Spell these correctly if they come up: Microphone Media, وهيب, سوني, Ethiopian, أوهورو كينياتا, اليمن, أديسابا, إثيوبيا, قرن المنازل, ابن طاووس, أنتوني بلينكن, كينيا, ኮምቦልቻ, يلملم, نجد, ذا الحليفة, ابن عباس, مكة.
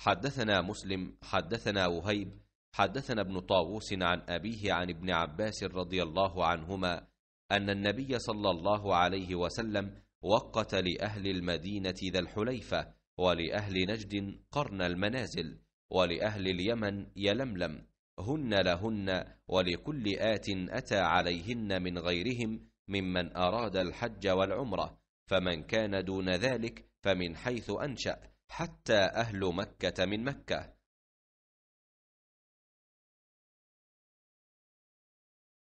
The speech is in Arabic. حدثنا مسلم حدثنا وهيب حدثنا ابن طاووس عن أبيه عن ابن عباس رضي الله عنهما أن النبي صلى الله عليه وسلم وقت لأهل المدينة ذا الحليفة، ولأهل نجد قرن المنازل، ولأهل اليمن يلملم، هن لهن ولكل آت أتى عليهن من غيرهم ممن أراد الحج والعمرة، فمن كان دون ذلك فمن حيث أنشأ، حتى أهل مكة من مكة.